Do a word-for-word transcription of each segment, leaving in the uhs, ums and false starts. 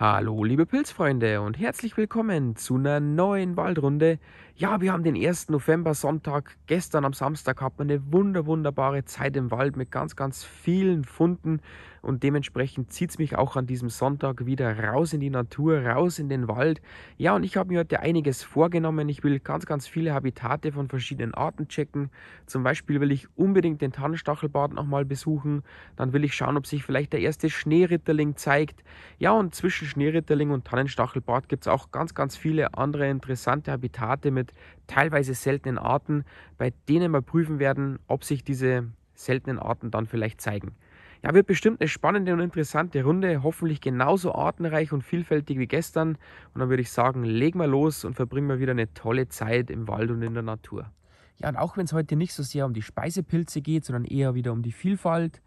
Hallo liebe Pilzfreunde und herzlich willkommen zu einer neuen Waldrunde. Ja, wir haben den ersten November Sonntag. Gestern am Samstag hat man eine wunder, wunderbare Zeit im Wald mit ganz, ganz vielen Funden. Und dementsprechend zieht es mich auch an diesem Sonntag wieder raus in die Natur, raus in den Wald. Ja, und ich habe mir heute einiges vorgenommen. Ich will ganz, ganz viele Habitate von verschiedenen Arten checken. Zum Beispiel will ich unbedingt den Tannenstachelbart nochmal besuchen. Dann will ich schauen, ob sich vielleicht der erste Schneeritterling zeigt. Ja, und zwischen Schneeritterling und Tannenstachelbart gibt es auch ganz, ganz viele andere interessante Habitate mit teilweise seltenen Arten, bei denen wir prüfen werden, ob sich diese seltenen Arten dann vielleicht zeigen. Ja, wird bestimmt eine spannende und interessante Runde, hoffentlich genauso artenreich und vielfältig wie gestern. Und dann würde ich sagen, legen wir los und verbringen wir wieder eine tolle Zeit im Wald und in der Natur. Ja, und auch wenn es heute nicht so sehr um die Speisepilze geht, sondern eher wieder um die Vielfalt,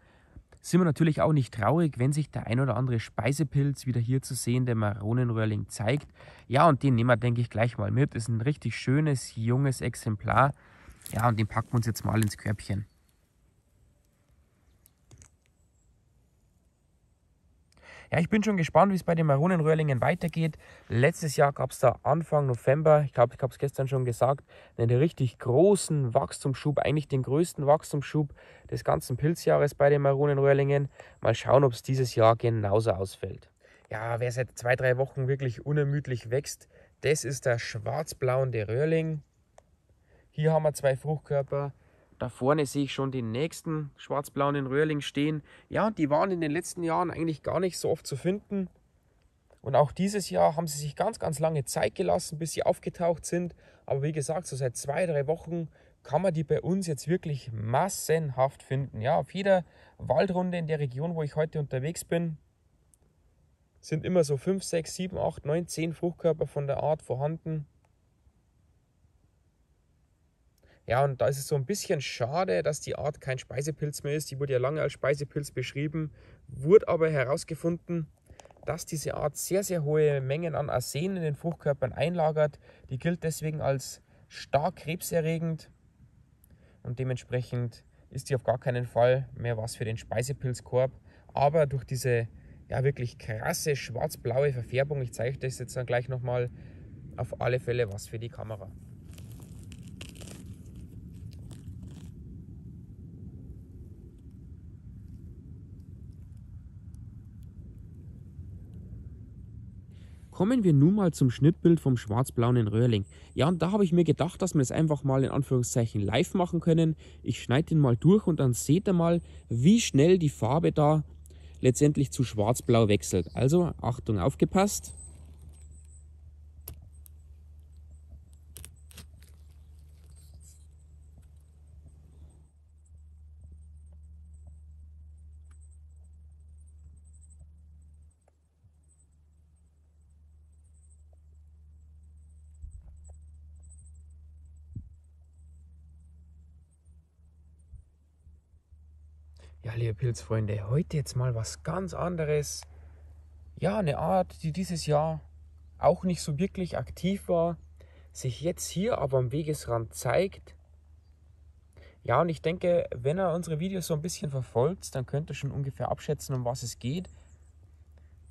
sind wir natürlich auch nicht traurig, wenn sich der ein oder andere Speisepilz wieder hier zu sehen, der Maronenröhrling, zeigt. Ja, und den nehmen wir, denke ich, gleich mal mit. Ist ein richtig schönes, junges Exemplar. Ja, und den packen wir uns jetzt mal ins Körbchen. Ja, ich bin schon gespannt, wie es bei den Maronenröhrlingen weitergeht. Letztes Jahr gab es da Anfang November, ich glaube, ich habe es gestern schon gesagt, einen richtig großen Wachstumsschub, eigentlich den größten Wachstumsschub des ganzen Pilzjahres bei den Maronenröhrlingen. Mal schauen, ob es dieses Jahr genauso ausfällt. Ja, wer seit zwei, drei Wochen wirklich unermüdlich wächst, das ist der schwarzblauende Röhrling. Hier haben wir zwei Fruchtkörper. Da vorne sehe ich schon den nächsten schwarzblauen Röhrling stehen. Ja, und die waren in den letzten Jahren eigentlich gar nicht so oft zu finden. Und auch dieses Jahr haben sie sich ganz, ganz lange Zeit gelassen, bis sie aufgetaucht sind. Aber wie gesagt, so seit zwei, drei Wochen kann man die bei uns jetzt wirklich massenhaft finden. Ja, auf jeder Waldrunde in der Region, wo ich heute unterwegs bin, sind immer so fünf, sechs, sieben, acht, neun, zehn Fruchtkörper von der Art vorhanden. Ja, und da ist es so ein bisschen schade, dass die Art kein Speisepilz mehr ist. Die wurde ja lange als Speisepilz beschrieben, wurde aber herausgefunden, dass diese Art sehr, sehr hohe Mengen an Arsen in den Fruchtkörpern einlagert. Die gilt deswegen als stark krebserregend und dementsprechend ist die auf gar keinen Fall mehr was für den Speisepilzkorb. Aber durch diese ja wirklich krasse schwarz-blaue Verfärbung, ich zeige euch das jetzt dann gleich nochmal, auf alle Fälle was für die Kamera. Kommen wir nun mal zum Schnittbild vom schwarzblauen Röhrling. Ja, und da habe ich mir gedacht, dass wir das einfach mal in Anführungszeichen live machen können. Ich schneide den mal durch und dann seht ihr mal, wie schnell die Farbe da letztendlich zu schwarzblau wechselt. Also, Achtung, aufgepasst. Ja, liebe Pilzfreunde, heute jetzt mal was ganz anderes. Ja, eine Art, die dieses Jahr auch nicht so wirklich aktiv war, sich jetzt hier aber am Wegesrand zeigt. Ja, und ich denke, wenn ihr unsere Videos so ein bisschen verfolgt, dann könnt ihr schon ungefähr abschätzen, um was es geht.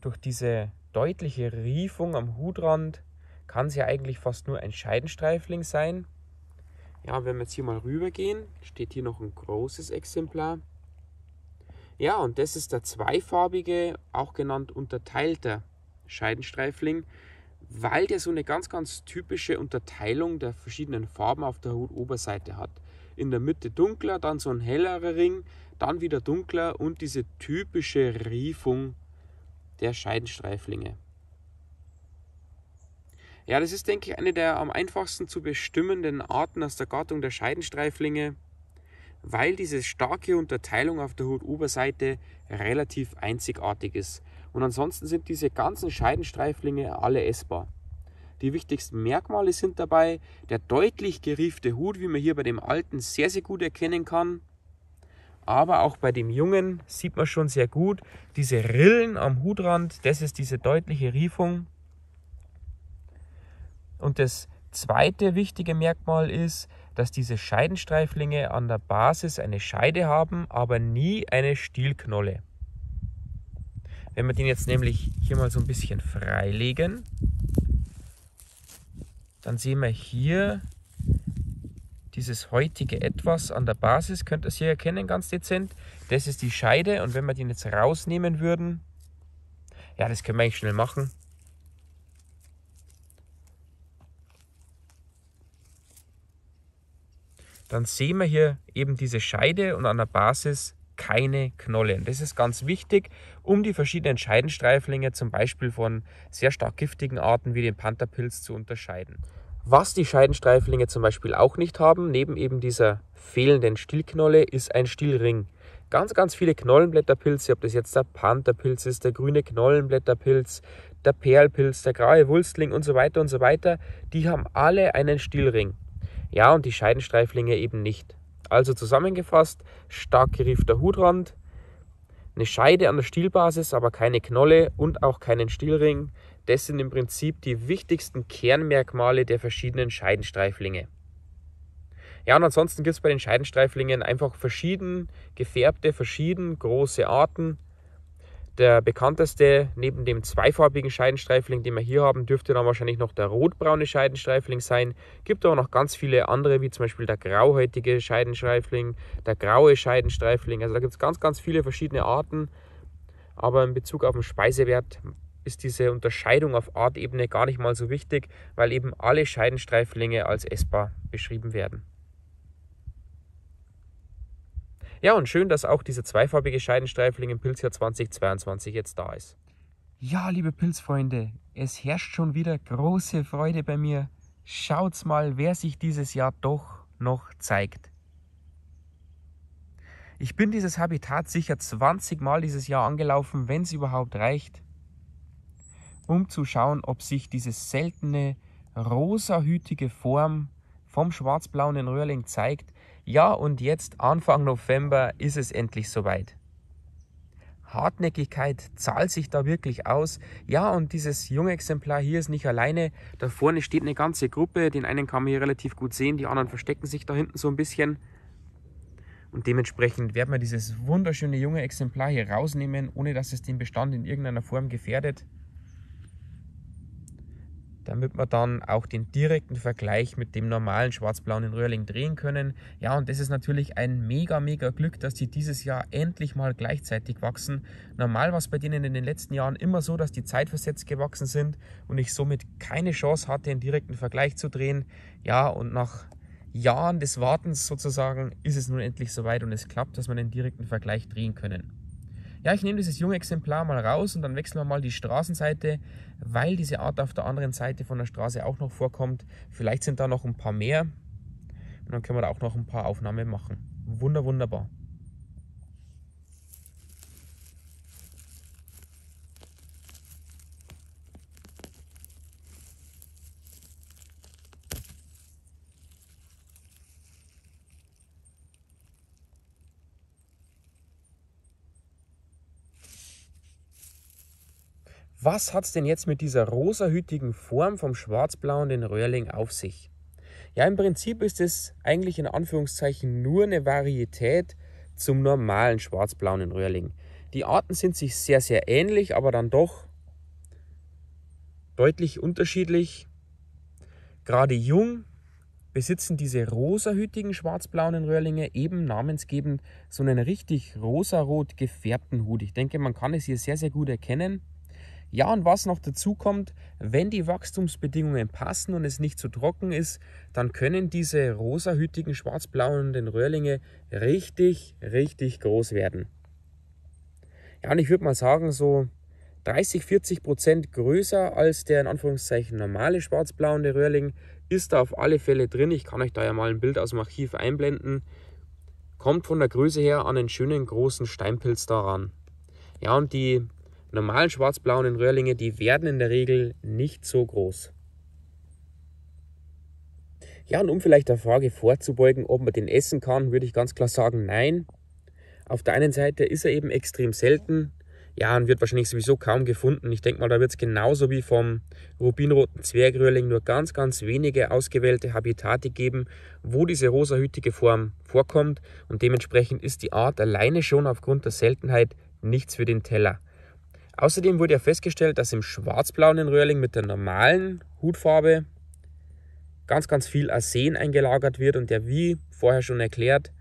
Durch diese deutliche Riefung am Hutrand kann es ja eigentlich fast nur ein Scheidenstreifling sein. Ja, wenn wir jetzt hier mal rübergehen, steht hier noch ein großes Exemplar. Ja, und das ist der zweifarbige, auch genannt unterteilter Scheidenstreifling, weil der so eine ganz, ganz typische Unterteilung der verschiedenen Farben auf der Hutoberseite hat. In der Mitte dunkler, dann so ein hellerer Ring, dann wieder dunkler und diese typische Riefung der Scheidenstreiflinge. Ja, das ist, denke ich, eine der am einfachsten zu bestimmenden Arten aus der Gattung der Scheidenstreiflinge, weil diese starke Unterteilung auf der Hutoberseite relativ einzigartig ist. Und ansonsten sind diese ganzen Scheidenstreiflinge alle essbar. Die wichtigsten Merkmale sind dabei der deutlich geriefte Hut, wie man hier bei dem alten sehr, sehr gut erkennen kann. Aber auch bei dem jungen sieht man schon sehr gut diese Rillen am Hutrand, das ist diese deutliche Riefung. Und das zweite wichtige Merkmal ist, dass diese Scheidenstreiflinge an der Basis eine Scheide haben, aber nie eine Stielknolle. Wenn wir den jetzt nämlich hier mal so ein bisschen freilegen, dann sehen wir hier dieses häutige Etwas an der Basis, könnt ihr es hier erkennen, ganz dezent. Das ist die Scheide, und wenn wir den jetzt rausnehmen würden, ja, das können wir eigentlich schnell machen. Dann sehen wir hier eben diese Scheide und an der Basis keine Knollen. Das ist ganz wichtig, um die verschiedenen Scheidenstreiflinge zum Beispiel von sehr stark giftigen Arten wie dem Pantherpilz zu unterscheiden. Was die Scheidenstreiflinge zum Beispiel auch nicht haben, neben eben dieser fehlenden Stielknolle, ist ein Stielring. Ganz, ganz viele Knollenblätterpilze, ob das jetzt der Pantherpilz ist, der grüne Knollenblätterpilz, der Perlpilz, der graue Wulstling und so weiter und so weiter, die haben alle einen Stielring. Ja, und die Scheidenstreiflinge eben nicht. Also zusammengefasst, stark geriefter Hutrand, eine Scheide an der Stielbasis, aber keine Knolle und auch keinen Stielring. Das sind im Prinzip die wichtigsten Kernmerkmale der verschiedenen Scheidenstreiflinge. Ja, und ansonsten gibt es bei den Scheidenstreiflingen einfach verschieden gefärbte, verschieden große Arten. Der bekannteste neben dem zweifarbigen Scheidenstreifling, den wir hier haben, dürfte dann wahrscheinlich noch der rotbraune Scheidenstreifling sein. Gibt aber noch ganz viele andere, wie zum Beispiel der grauhäutige Scheidenstreifling, der graue Scheidenstreifling. Also da gibt es ganz, ganz viele verschiedene Arten. Aber in Bezug auf den Speisewert ist diese Unterscheidung auf Artebene gar nicht mal so wichtig, weil eben alle Scheidenstreiflinge als essbar beschrieben werden. Ja, und schön, dass auch dieser zweifarbige Scheidenstreifling im Pilzjahr zweitausendzweiundzwanzig jetzt da ist. Ja, liebe Pilzfreunde, es herrscht schon wieder große Freude bei mir. Schaut's mal, wer sich dieses Jahr doch noch zeigt. Ich bin dieses Habitat sicher zwanzig Mal dieses Jahr angelaufen, wenn es überhaupt reicht, um zu schauen, ob sich diese seltene, rosahütige Form vom schwarzblauen Röhrling zeigt. Ja, und jetzt Anfang November ist es endlich soweit. Hartnäckigkeit zahlt sich da wirklich aus. Ja, und dieses junge Exemplar hier ist nicht alleine. Da vorne steht eine ganze Gruppe. Den einen kann man hier relativ gut sehen, die anderen verstecken sich da hinten so ein bisschen. Und dementsprechend werden wir dieses wunderschöne junge Exemplar hier rausnehmen, ohne dass es den Bestand in irgendeiner Form gefährdet, damit wir dann auch den direkten Vergleich mit dem normalen schwarzblauen Röhrling drehen können. Ja, und das ist natürlich ein mega, mega Glück, dass die dieses Jahr endlich mal gleichzeitig wachsen. Normal war es bei denen in den letzten Jahren immer so, dass die zeitversetzt gewachsen sind und ich somit keine Chance hatte, einen direkten Vergleich zu drehen. Ja, und nach Jahren des Wartens sozusagen ist es nun endlich soweit und es klappt, dass wir einen direkten Vergleich drehen können. Ja, ich nehme dieses junge Exemplar mal raus und dann wechseln wir mal die Straßenseite, weil diese Art auf der anderen Seite von der Straße auch noch vorkommt. Vielleicht sind da noch ein paar mehr und dann können wir da auch noch ein paar Aufnahmen machen. Wunder, wunderbar. Was hat es denn jetzt mit dieser rosahütigen Form vom schwarzblauen Röhrling auf sich? Ja, im Prinzip ist es eigentlich in Anführungszeichen nur eine Varietät zum normalen schwarzblauen Röhrling. Die Arten sind sich sehr, sehr ähnlich, aber dann doch deutlich unterschiedlich. Gerade jung besitzen diese rosahütigen schwarzblauen Röhrlinge eben namensgebend so einen richtig rosarot gefärbten Hut. Ich denke, man kann es hier sehr, sehr gut erkennen. Ja, und was noch dazu kommt, wenn die Wachstumsbedingungen passen und es nicht zu trocken ist, dann können diese rosahütigen schwarzblauen Röhrlinge richtig, richtig groß werden. Ja, und ich würde mal sagen, so dreißig, vierzig Prozent größer als der in Anführungszeichen normale schwarzblauen Röhrling ist da auf alle Fälle drin. Ich kann euch da ja mal ein Bild aus dem Archiv einblenden. Kommt von der Größe her an einen schönen großen Steinpilz daran. Ja, und die normalen schwarzblauen Röhrlinge, die werden in der Regel nicht so groß. Ja, und um vielleicht der Frage vorzubeugen, ob man den essen kann, würde ich ganz klar sagen, nein. Auf der einen Seite ist er eben extrem selten. Ja, und wird wahrscheinlich sowieso kaum gefunden. Ich denke mal, da wird es genauso wie vom rubinroten Zwergröhrling nur ganz, ganz wenige ausgewählte Habitate geben, wo diese rosahütige Form vorkommt. Und dementsprechend ist die Art alleine schon aufgrund der Seltenheit nichts für den Teller. Außerdem wurde ja festgestellt, dass im schwarzblauen Röhrling mit der normalen Hutfarbe ganz, ganz viel Arsen eingelagert wird und der, wie vorher schon erklärt,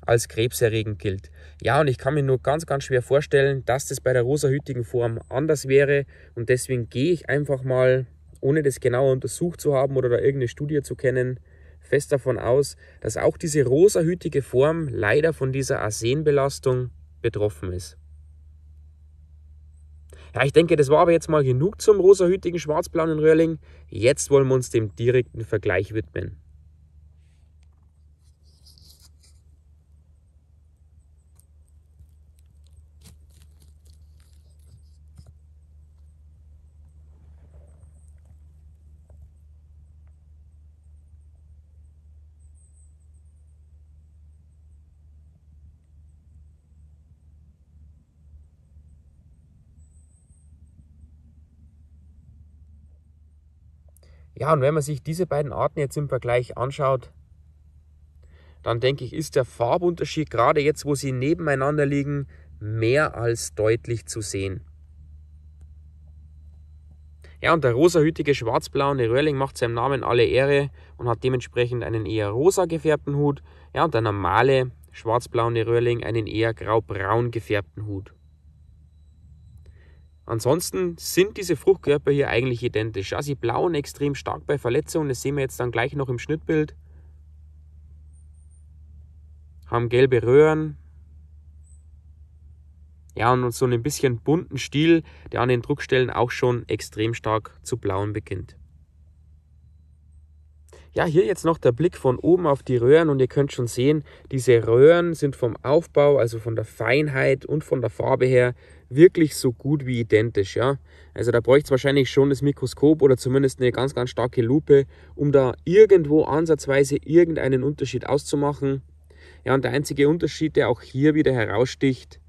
als krebserregend gilt. Ja, und ich kann mir nur ganz, ganz schwer vorstellen, dass das bei der rosahütigen Form anders wäre und deswegen gehe ich einfach mal, ohne das genauer untersucht zu haben oder da irgendeine Studie zu kennen, fest davon aus, dass auch diese rosahütige Form leider von dieser Arsenbelastung betroffen ist. Ja, ich denke, das war aber jetzt mal genug zum rosahütigen schwarzblauen Röhrling. Jetzt wollen wir uns dem direkten Vergleich widmen. Ja, und wenn man sich diese beiden Arten jetzt im Vergleich anschaut, dann denke ich, ist der Farbunterschied, gerade jetzt, wo sie nebeneinander liegen, mehr als deutlich zu sehen. Ja, und der rosahütige schwarzblaue Röhrling macht seinem Namen alle Ehre und hat dementsprechend einen eher rosa gefärbten Hut. Ja, und der normale schwarzblaue Röhrling einen eher graubraun gefärbten Hut. Ansonsten sind diese Fruchtkörper hier eigentlich identisch. Ja, sie blauen extrem stark bei Verletzungen, das sehen wir jetzt dann gleich noch im Schnittbild. Haben gelbe Röhren. Ja, und so einen bisschen bunten Stiel, der an den Druckstellen auch schon extrem stark zu blauen beginnt. Ja, hier jetzt noch der Blick von oben auf die Röhren und ihr könnt schon sehen, diese Röhren sind vom Aufbau, also von der Feinheit und von der Farbe her, wirklich so gut wie identisch, ja. Also da bräuchte es wahrscheinlich schon das Mikroskop oder zumindest eine ganz, ganz starke Lupe, um da irgendwo ansatzweise irgendeinen Unterschied auszumachen. Ja, und der einzige Unterschied, der auch hier wieder heraussticht,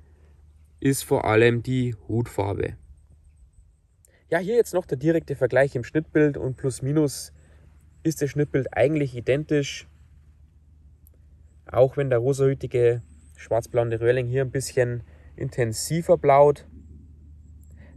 ist vor allem die Hutfarbe. Ja, hier jetzt noch der direkte Vergleich im Schnittbild und plus minus ist das Schnittbild eigentlich identisch, auch wenn der rosahütige schwarzblauende Röhrling hier ein bisschen intensiver blaut.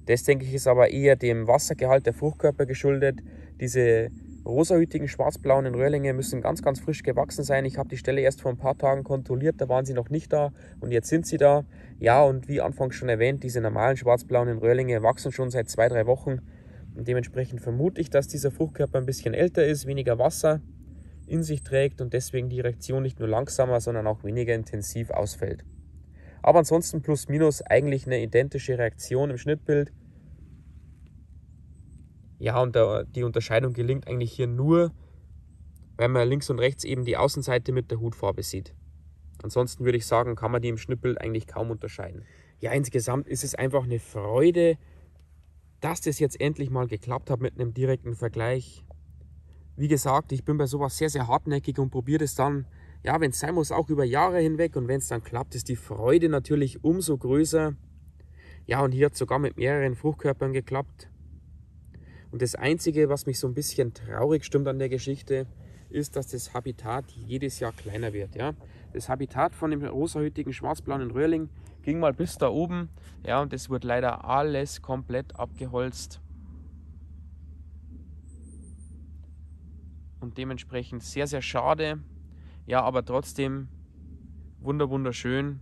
Das, denke ich, ist aber eher dem Wassergehalt der Fruchtkörper geschuldet. Diese rosahütigen schwarzblauen Röhrlinge müssen ganz, ganz frisch gewachsen sein. Ich habe die Stelle erst vor ein paar Tagen kontrolliert, da waren sie noch nicht da und jetzt sind sie da. Ja, und wie anfangs schon erwähnt, diese normalen schwarzblauen Röhrlinge wachsen schon seit zwei, drei Wochen. Und dementsprechend vermute ich, dass dieser Fruchtkörper ein bisschen älter ist, weniger Wasser in sich trägt und deswegen die Reaktion nicht nur langsamer, sondern auch weniger intensiv ausfällt. Aber ansonsten plus minus eigentlich eine identische Reaktion im Schnittbild. Ja, und da, die Unterscheidung gelingt eigentlich hier nur, weil man links und rechts eben die Außenseite mit der Hutfarbe sieht. Ansonsten würde ich sagen, kann man die im Schnittbild eigentlich kaum unterscheiden. Ja, insgesamt ist es einfach eine Freude, dass das jetzt endlich mal geklappt hat mit einem direkten Vergleich. Wie gesagt, ich bin bei sowas sehr, sehr hartnäckig und probiere es dann, ja, wenn es sein muss, auch über Jahre hinweg. Und wenn es dann klappt, ist die Freude natürlich umso größer. Ja, und hier hat es sogar mit mehreren Fruchtkörpern geklappt. Und das Einzige, was mich so ein bisschen traurig stimmt an der Geschichte, ist, dass das Habitat jedes Jahr kleiner wird. Ja? Das Habitat von dem rosahütigen schwarzblauen Röhrling ging mal bis da oben, ja, und das wird leider alles komplett abgeholzt. Und dementsprechend sehr, sehr schade, ja, aber trotzdem wunderschön,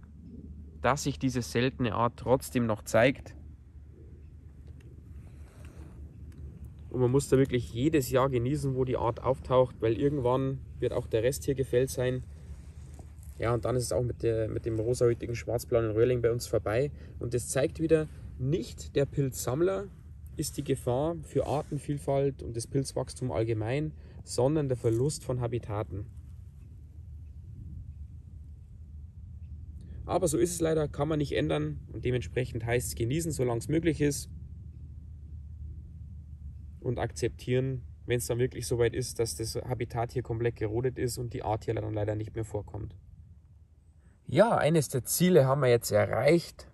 dass sich diese seltene Art trotzdem noch zeigt. Und man muss da wirklich jedes Jahr genießen, wo die Art auftaucht, weil irgendwann wird auch der Rest hier gefällt sein. Ja, und dann ist es auch mit, der, mit dem rosahütigen schwarzblauen Röhrling bei uns vorbei. Und das zeigt wieder, nicht der Pilzsammler ist die Gefahr für Artenvielfalt und das Pilzwachstum allgemein, sondern der Verlust von Habitaten. Aber so ist es leider, kann man nicht ändern und dementsprechend heißt es genießen, solange es möglich ist. Und akzeptieren, wenn es dann wirklich soweit ist, dass das Habitat hier komplett gerodet ist und die Art hier dann leider nicht mehr vorkommt. Ja, eines der Ziele haben wir jetzt erreicht,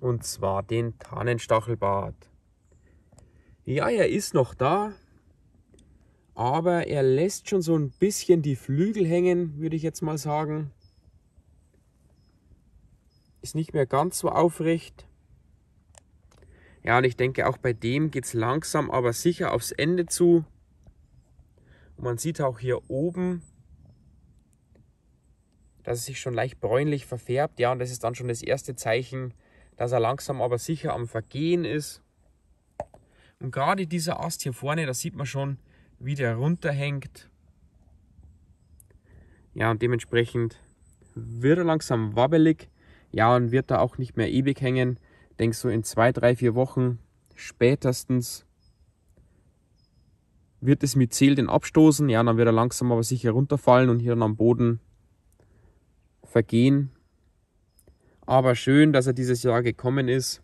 und zwar den Tannenstachelbart. Ja, er ist noch da, aber er lässt schon so ein bisschen die Flügel hängen, würde ich jetzt mal sagen. Ist nicht mehr ganz so aufrecht. Ja, und ich denke, auch bei dem geht es langsam, aber sicher aufs Ende zu. Und man sieht auch hier oben, dass es sich schon leicht bräunlich verfärbt. Ja, und das ist dann schon das erste Zeichen, dass er langsam, aber sicher am Vergehen ist. Und gerade dieser Ast hier vorne, da sieht man schon, wie der runterhängt. Ja, und dementsprechend wird er langsam wabbelig. Ja, und wird da auch nicht mehr ewig hängen. Ich denke, so in zwei, drei, vier Wochen spätestens wird es mit Zählten abstoßen. Ja, und dann wird er langsam, aber sicher runterfallen und hier dann am Boden vergehen. Aber schön, dass er dieses Jahr gekommen ist.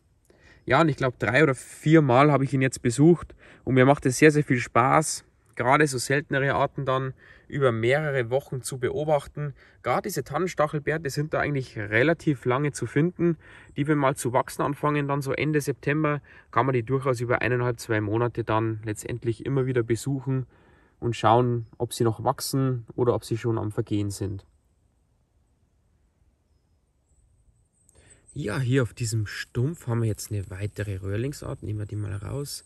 Ja, und ich glaube, drei oder vier Mal habe ich ihn jetzt besucht und mir macht es sehr, sehr viel Spaß, gerade so seltenere Arten dann über mehrere Wochen zu beobachten. Gerade diese Tannenstachelbärte sind da eigentlich relativ lange zu finden. Die, wenn mal zu wachsen anfangen, dann so Ende September, kann man die durchaus über eineinhalb, zwei Monate dann letztendlich immer wieder besuchen und schauen, ob sie noch wachsen oder ob sie schon am Vergehen sind. Ja, hier auf diesem Stumpf haben wir jetzt eine weitere Röhrlingsart. Nehmen wir die mal raus.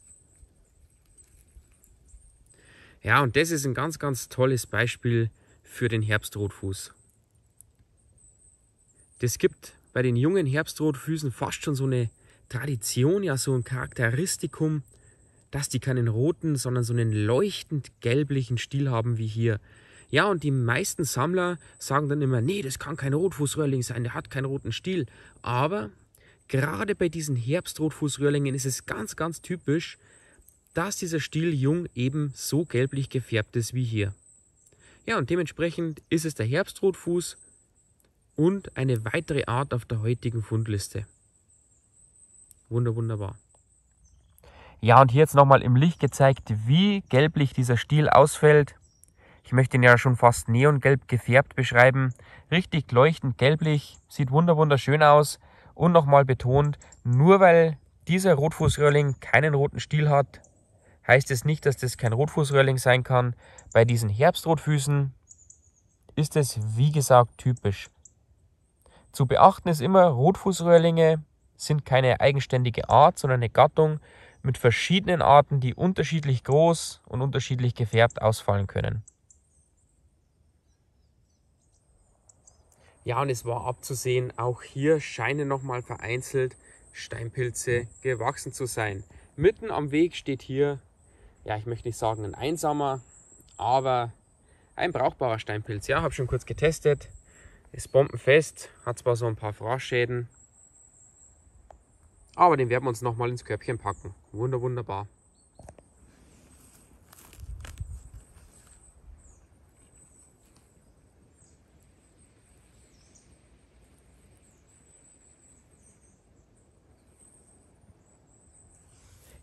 Ja, und das ist ein ganz, ganz tolles Beispiel für den Herbstrotfuß. Das gibt bei den jungen Herbstrotfüßen fast schon so eine Tradition, ja so ein Charakteristikum, dass die keinen roten, sondern so einen leuchtend gelblichen Stiel haben wie hier. Ja, und die meisten Sammler sagen dann immer, nee, das kann kein Rotfußröhrling sein, der hat keinen roten Stiel. Aber gerade bei diesen Herbstrotfußröhrlingen ist es ganz, ganz typisch, dass dieser Stiel jung eben so gelblich gefärbt ist wie hier. Ja, und dementsprechend ist es der Herbstrotfuß und eine weitere Art auf der heutigen Fundliste. Wunder, wunderbar. Ja, und hier jetzt nochmal im Licht gezeigt, wie gelblich dieser Stiel ausfällt. Ich möchte ihn ja schon fast neongelb gefärbt beschreiben. Richtig leuchtend gelblich, sieht wunderschön aus. Und nochmal betont, nur weil dieser Rotfußröhrling keinen roten Stiel hat, heißt es nicht, dass das kein Rotfußröhrling sein kann. Bei diesen Herbstrotfüßen ist es, wie gesagt, typisch. Zu beachten ist immer, Rotfußröhrlinge sind keine eigenständige Art, sondern eine Gattung mit verschiedenen Arten, die unterschiedlich groß und unterschiedlich gefärbt ausfallen können. Ja, und es war abzusehen, auch hier scheinen nochmal vereinzelt Steinpilze gewachsen zu sein. Mitten am Weg steht hier, ja, ich möchte nicht sagen ein einsamer, aber ein brauchbarer Steinpilz. Ja, habe schon kurz getestet, ist bombenfest, hat zwar so ein paar Fraßschäden, aber den werden wir uns nochmal ins Körbchen packen. Wunder, wunderbar.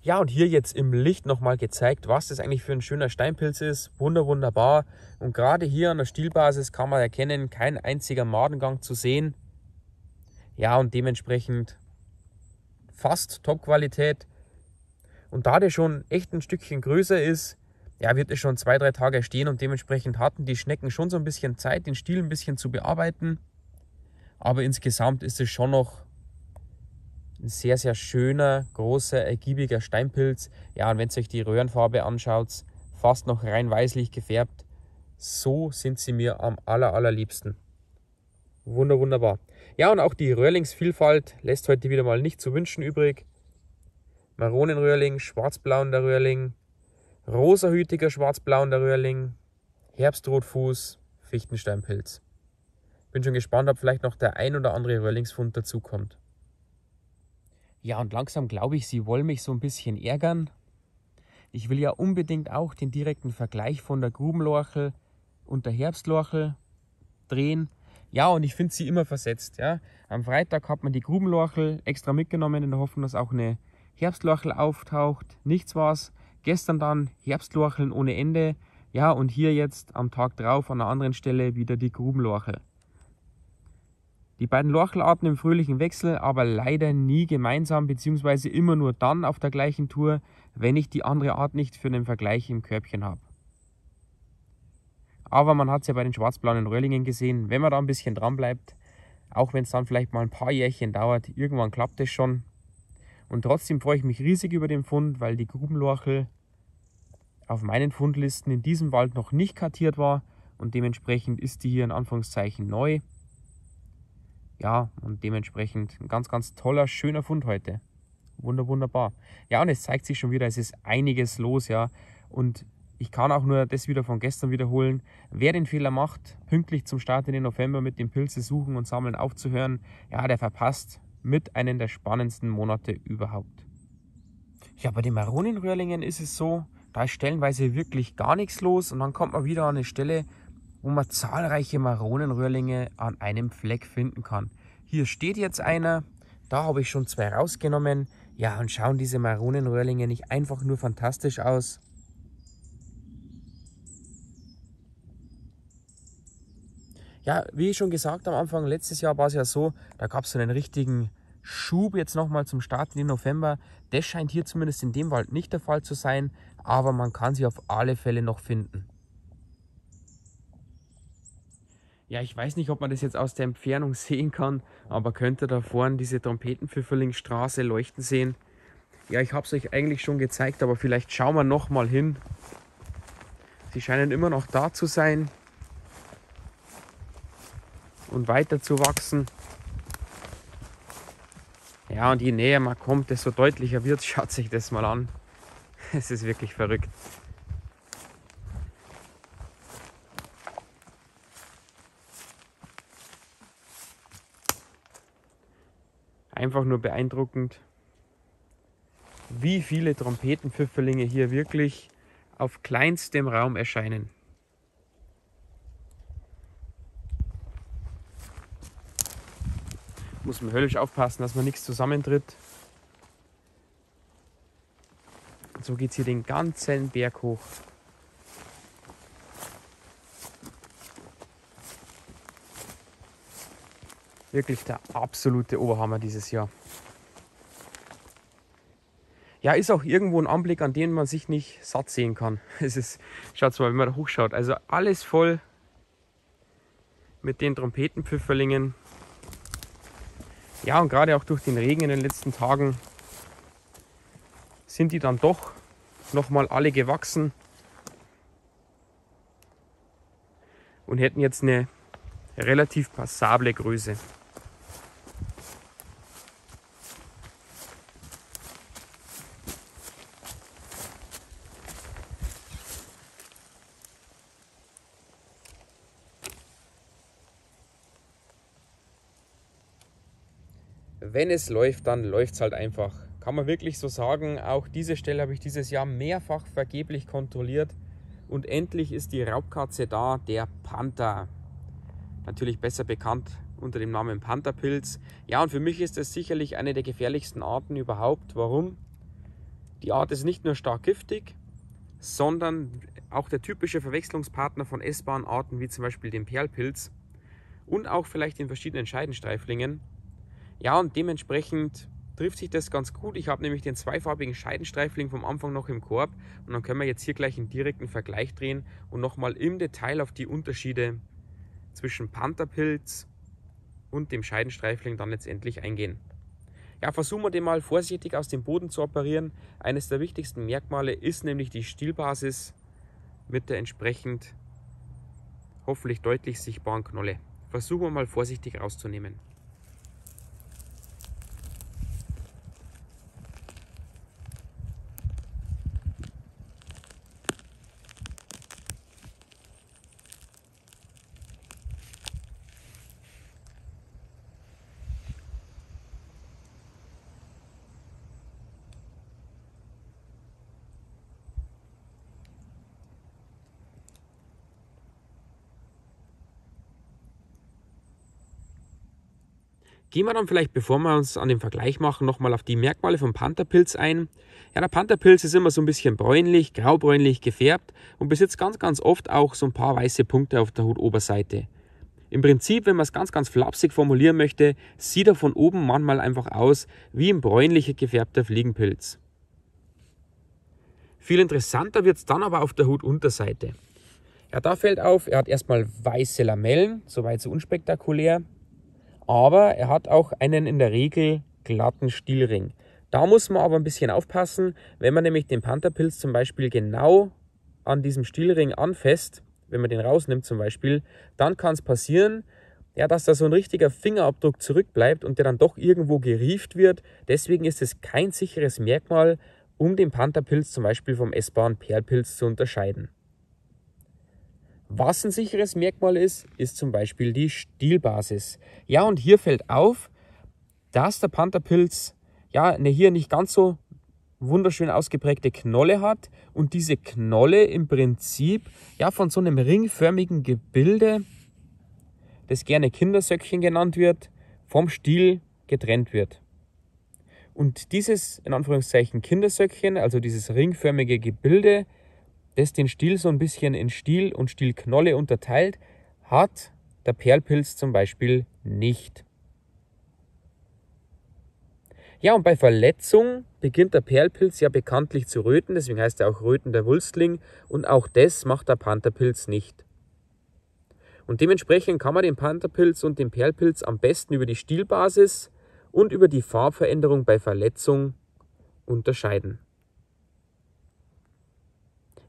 Ja, und hier jetzt im Licht nochmal gezeigt, was das eigentlich für ein schöner Steinpilz ist. Wunder, wunderbar. Und gerade hier an der Stielbasis kann man erkennen, kein einziger Madengang zu sehen. Ja, und dementsprechend fast Top-Qualität. Und da der schon echt ein Stückchen größer ist, ja, wird es schon zwei, drei Tage stehen. Und dementsprechend hatten die Schnecken schon so ein bisschen Zeit, den Stiel ein bisschen zu bearbeiten. Aber insgesamt ist es schon noch ein sehr, sehr schöner, großer, ergiebiger Steinpilz. Ja, und wenn ihr euch die Röhrenfarbe anschaut, fast noch rein weißlich gefärbt. So sind sie mir am aller, allerliebsten. Wunder, wunderbar. Ja, und auch die Röhrlingsvielfalt lässt heute wieder mal nicht zu wünschen übrig. Maronenröhrling, schwarzblauender Röhrling, rosahütiger schwarzblauender Röhrling, Herbstrotfuß, Fichtensteinpilz. Bin schon gespannt, ob vielleicht noch der ein oder andere Röhrlingsfund dazukommt. Ja, und langsam glaube ich, sie wollen mich so ein bisschen ärgern. Ich will ja unbedingt auch den direkten Vergleich von der Grubenlorchel und der Herbstlorchel drehen. Ja, und ich finde sie immer versetzt. Ja. Am Freitag hat man die Grubenlorchel extra mitgenommen, in der Hoffnung, dass auch eine Herbstlorchel auftaucht. Nichts war's. Gestern dann Herbstlorcheln ohne Ende. Ja, und hier jetzt am Tag drauf an einer anderen Stelle wieder die Grubenlorchel. Die beiden Lorchelarten im fröhlichen Wechsel, aber leider nie gemeinsam, beziehungsweise immer nur dann auf der gleichen Tour, wenn ich die andere Art nicht für den Vergleich im Körbchen habe. Aber man hat es ja bei den schwarzblauen Röhrlingen gesehen, wenn man da ein bisschen dran bleibt, auch wenn es dann vielleicht mal ein paar Jährchen dauert, irgendwann klappt es schon. Und trotzdem freue ich mich riesig über den Fund, weil die Grubenlorchel auf meinen Fundlisten in diesem Wald noch nicht kartiert war und dementsprechend ist die hier in Anführungszeichen neu. Ja, und dementsprechend ein ganz, ganz toller, schöner Fund heute. Wunder, wunderbar. Ja, und es zeigt sich schon wieder, es ist einiges los, ja. Und ich kann auch nur das wieder von gestern wiederholen. Wer den Fehler macht, pünktlich zum Start in den November mit dem Pilze suchen und sammeln aufzuhören, ja, der verpasst mit einem der spannendsten Monate überhaupt. Ja, bei den Maronenröhrlingen ist es so, da ist stellenweise wirklich gar nichts los und dann kommt man wieder an eine Stelle, wo man zahlreiche Maronenröhrlinge an einem Fleck finden kann. Hier steht jetzt einer, da habe ich schon zwei rausgenommen. Ja, und schauen diese Maronenröhrlinge nicht einfach nur fantastisch aus? Ja, wie schon gesagt am Anfang, letztes Jahr war es ja so, da gab es so einen richtigen Schub jetzt nochmal zum Starten im November. Das scheint hier zumindest in dem Wald nicht der Fall zu sein, aber man kann sie auf alle Fälle noch finden. Ja, ich weiß nicht, ob man das jetzt aus der Entfernung sehen kann, aber könnt ihr da vorne diese Trompetenpfifferlingstraße leuchten sehen? Ja, ich habe es euch eigentlich schon gezeigt, aber vielleicht schauen wir nochmal hin. Sie scheinen immer noch da zu sein und weiter zu wachsen. Ja, und je näher man kommt, desto deutlicher wird es. Schaut sich das mal an. Es ist wirklich verrückt. Einfach nur beeindruckend, wie viele Trompetenpfifferlinge hier wirklich auf kleinstem Raum erscheinen. Muss man höllisch aufpassen, dass man nichts zusammentritt. Und so geht es hier den ganzen Berg hoch. Wirklich der absolute Oberhammer dieses Jahr. Ja, ist auch irgendwo ein Anblick, an den man sich nicht satt sehen kann. Es ist, schaut mal, wenn man da hochschaut, also alles voll mit den Trompetenpfifferlingen. Ja, und gerade auch durch den Regen in den letzten Tagen sind die dann doch nochmal alle gewachsen und hätten jetzt eine relativ passable Größe. Wenn es läuft, dann läuft es halt einfach. Kann man wirklich so sagen, auch diese Stelle habe ich dieses Jahr mehrfach vergeblich kontrolliert. Und endlich ist die Raubkatze da, der Panther. Natürlich besser bekannt unter dem Namen Pantherpilz. Ja, und für mich ist es sicherlich eine der gefährlichsten Arten überhaupt. Warum? Die Art ist nicht nur stark giftig, sondern auch der typische Verwechslungspartner von essbaren Arten, wie zum Beispiel dem Perlpilz. Und auch vielleicht in verschiedenen Scheidenstreiflingen. Ja, und dementsprechend trifft sich das ganz gut. Ich habe nämlich den zweifarbigen Scheidenstreifling vom Anfang noch im Korb. Und dann können wir jetzt hier gleich einen direkten Vergleich drehen und nochmal im Detail auf die Unterschiede zwischen Pantherpilz und dem Scheidenstreifling dann letztendlich eingehen. Ja, versuchen wir den mal vorsichtig aus dem Boden zu operieren. Eines der wichtigsten Merkmale ist nämlich die Stielbasis mit der entsprechend hoffentlich deutlich sichtbaren Knolle. Versuchen wir mal vorsichtig rauszunehmen. Gehen wir dann vielleicht, bevor wir uns an den Vergleich machen, nochmal auf die Merkmale vom Pantherpilz ein. Ja, der Pantherpilz ist immer so ein bisschen bräunlich, graubräunlich gefärbt und besitzt ganz, ganz oft auch so ein paar weiße Punkte auf der Hutoberseite. Im Prinzip, wenn man es ganz, ganz flapsig formulieren möchte, sieht er von oben manchmal einfach aus wie ein bräunlicher gefärbter Fliegenpilz. Viel interessanter wird es dann aber auf der Hutunterseite. Ja, da fällt auf, er hat erstmal weiße Lamellen, soweit so unspektakulär. Aber er hat auch einen in der Regel glatten Stielring. Da muss man aber ein bisschen aufpassen, wenn man nämlich den Pantherpilz zum Beispiel genau an diesem Stielring anfasst, wenn man den rausnimmt zum Beispiel, dann kann es passieren, ja, dass da so ein richtiger Fingerabdruck zurückbleibt und der dann doch irgendwo gerieft wird. Deswegen ist es kein sicheres Merkmal, um den Pantherpilz zum Beispiel vom essbaren Perlpilz zu unterscheiden. Was ein sicheres Merkmal ist, ist zum Beispiel die Stielbasis. Ja, und hier fällt auf, dass der Pantherpilz ja eine hier nicht ganz so wunderschön ausgeprägte Knolle hat und diese Knolle im Prinzip ja von so einem ringförmigen Gebilde, das gerne Kindersöckchen genannt wird, vom Stiel getrennt wird. Und dieses, in Anführungszeichen, Kindersöckchen, also dieses ringförmige Gebilde, das den Stiel so ein bisschen in Stiel und Stielknolle unterteilt, hat der Perlpilz zum Beispiel nicht. Ja, und bei Verletzung beginnt der Perlpilz ja bekanntlich zu röten, deswegen heißt er auch rötender Wulstling, und auch das macht der Pantherpilz nicht. Und dementsprechend kann man den Pantherpilz und den Perlpilz am besten über die Stielbasis und über die Farbveränderung bei Verletzung unterscheiden.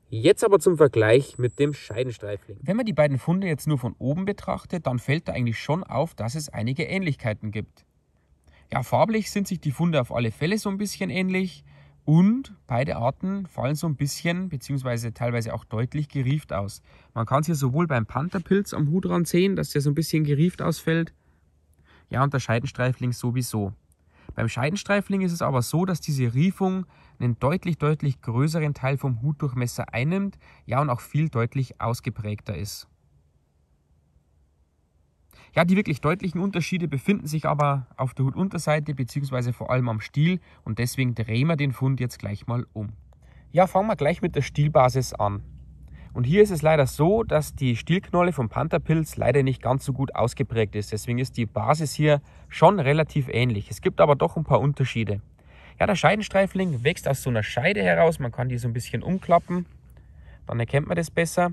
Jetzt aber zum Vergleich mit dem Scheidenstreifling. Wenn man die beiden Funde jetzt nur von oben betrachtet, dann fällt da eigentlich schon auf, dass es einige Ähnlichkeiten gibt. Ja, farblich sind sich die Funde auf alle Fälle so ein bisschen ähnlich und beide Arten fallen so ein bisschen bzw. teilweise auch deutlich gerieft aus. Man kann es hier sowohl beim Pantherpilz am Hutrand sehen, dass der so ein bisschen gerieft ausfällt. Ja, und der Scheidenstreifling sowieso. Beim Scheidenstreifling ist es aber so, dass diese Riefung einen deutlich, deutlich größeren Teil vom Hutdurchmesser einnimmt, ja, und auch viel deutlich ausgeprägter ist. Ja, die wirklich deutlichen Unterschiede befinden sich aber auf der Hutunterseite bzw. vor allem am Stiel, und deswegen drehen wir den Fund jetzt gleich mal um. Ja, fangen wir gleich mit der Stielbasis an. Und hier ist es leider so, dass die Stielknolle vom Pantherpilz leider nicht ganz so gut ausgeprägt ist. Deswegen ist die Basis hier schon relativ ähnlich. Es gibt aber doch ein paar Unterschiede. Ja, der Scheidenstreifling wächst aus so einer Scheide heraus. Man kann die so ein bisschen umklappen. Dann erkennt man das besser.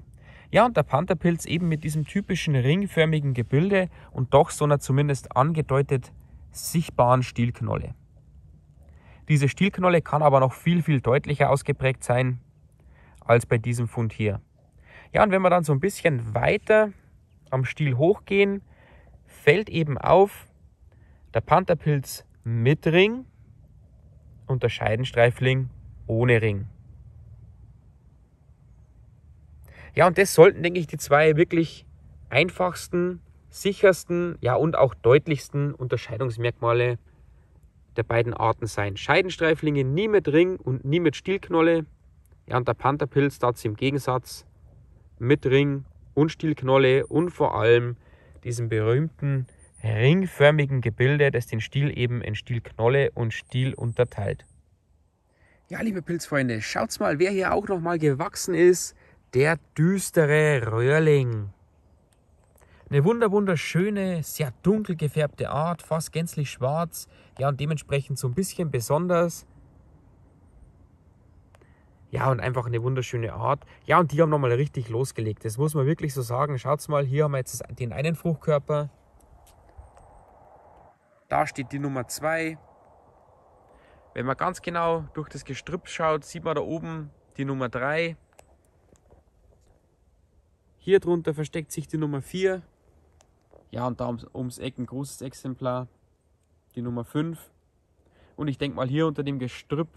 Ja, und der Pantherpilz eben mit diesem typischen ringförmigen Gebilde und doch so einer zumindest angedeutet sichtbaren Stielknolle. Diese Stielknolle kann aber noch viel, viel deutlicher ausgeprägt sein als bei diesem Fund hier. Ja, und wenn wir dann so ein bisschen weiter am Stiel hochgehen, fällt eben auf, der Pantherpilz mit Ring und der Scheidenstreifling ohne Ring. Ja, und das sollten, denke ich, die zwei wirklich einfachsten, sichersten, ja, und auch deutlichsten Unterscheidungsmerkmale der beiden Arten sein. Scheidenstreiflinge nie mit Ring und nie mit Stielknolle. Ja, und der Pantherpilz dazu im Gegensatz mit Ring und Stielknolle und vor allem diesem berühmten ringförmigen Gebilde, das den Stiel eben in Stielknolle und Stiel unterteilt. Ja, liebe Pilzfreunde, schaut's mal, wer hier auch nochmal gewachsen ist, der düstere Röhrling. Eine wunderwunderschöne, sehr dunkel gefärbte Art, fast gänzlich schwarz, ja, und dementsprechend so ein bisschen besonders. Ja, und einfach eine wunderschöne Art. Ja, und die haben nochmal richtig losgelegt. Das muss man wirklich so sagen. Schaut's mal, hier haben wir jetzt den einen Fruchtkörper. Da steht die Nummer zwei. Wenn man ganz genau durch das Gestrüpp schaut, sieht man da oben die Nummer drei. Hier drunter versteckt sich die Nummer vier. Ja, und da ums, ums Eck ein großes Exemplar. Die Nummer fünf. Und ich denke mal, hier unter dem Gestrüpp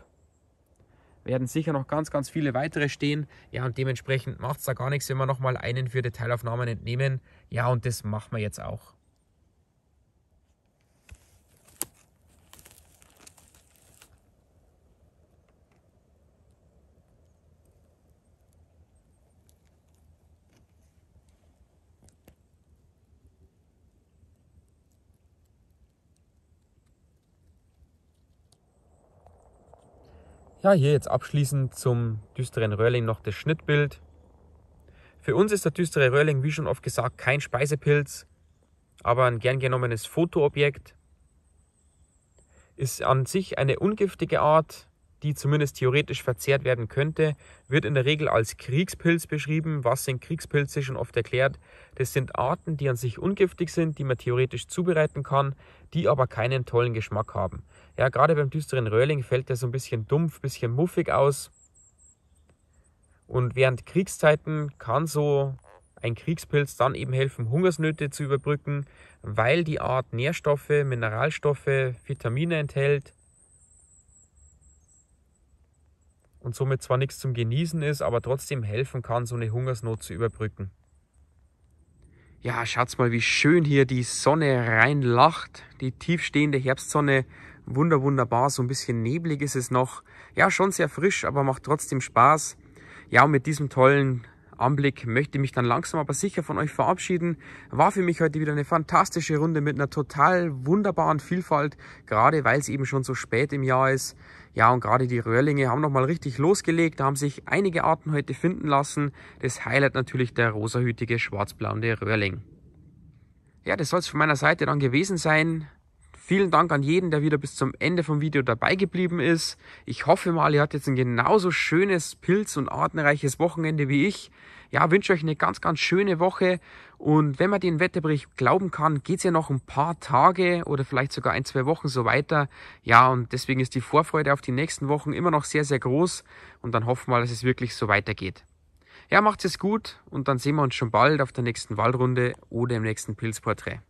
werden sicher noch ganz, ganz viele weitere stehen. Ja, und dementsprechend macht es da gar nichts, wenn wir nochmal einen für Detailaufnahmen entnehmen. Ja, und das machen wir jetzt auch. Ja, hier jetzt abschließend zum düsteren Röhrling noch das Schnittbild. Für uns ist der düstere Röhrling, wie schon oft gesagt, kein Speisepilz, aber ein gern genommenes Fotoobjekt. Ist an sich eine ungiftige Art, die zumindest theoretisch verzehrt werden könnte, wird in der Regel als Kriegspilz beschrieben. Was sind Kriegspilze, schon oft erklärt. Das sind Arten, die an sich ungiftig sind, die man theoretisch zubereiten kann, die aber keinen tollen Geschmack haben. Ja, gerade beim düsteren Röhrling fällt der so ein bisschen dumpf, ein bisschen muffig aus. Und während Kriegszeiten kann so ein Kriegspilz dann eben helfen, Hungersnöte zu überbrücken, weil die Art Nährstoffe, Mineralstoffe, Vitamine enthält und somit zwar nichts zum Genießen ist, aber trotzdem helfen kann, so eine Hungersnot zu überbrücken. Ja, schaut's mal, wie schön hier die Sonne reinlacht, die tiefstehende Herbstsonne. Wunder, wunderbar, so ein bisschen neblig ist es noch. Ja, schon sehr frisch, aber macht trotzdem Spaß. Ja, und mit diesem tollen Anblick möchte ich mich dann langsam aber sicher von euch verabschieden. War für mich heute wieder eine fantastische Runde mit einer total wunderbaren Vielfalt, gerade weil es eben schon so spät im Jahr ist. Ja, und gerade die Röhrlinge haben nochmal richtig losgelegt, da haben sich einige Arten heute finden lassen. Das Highlight natürlich der rosahütige schwarzblauende Röhrling. Ja, das soll es von meiner Seite dann gewesen sein. Vielen Dank an jeden, der wieder bis zum Ende vom Video dabei geblieben ist. Ich hoffe mal, ihr hattet jetzt ein genauso schönes pilz- und artenreiches Wochenende wie ich. Ja, wünsche euch eine ganz, ganz schöne Woche. Und wenn man den Wetterbericht glauben kann, geht es ja noch ein paar Tage oder vielleicht sogar ein, zwei Wochen so weiter. Ja, und deswegen ist die Vorfreude auf die nächsten Wochen immer noch sehr, sehr groß. Und dann hoffen wir mal, dass es wirklich so weitergeht. Ja, macht es gut und dann sehen wir uns schon bald auf der nächsten Waldrunde oder im nächsten Pilzporträt.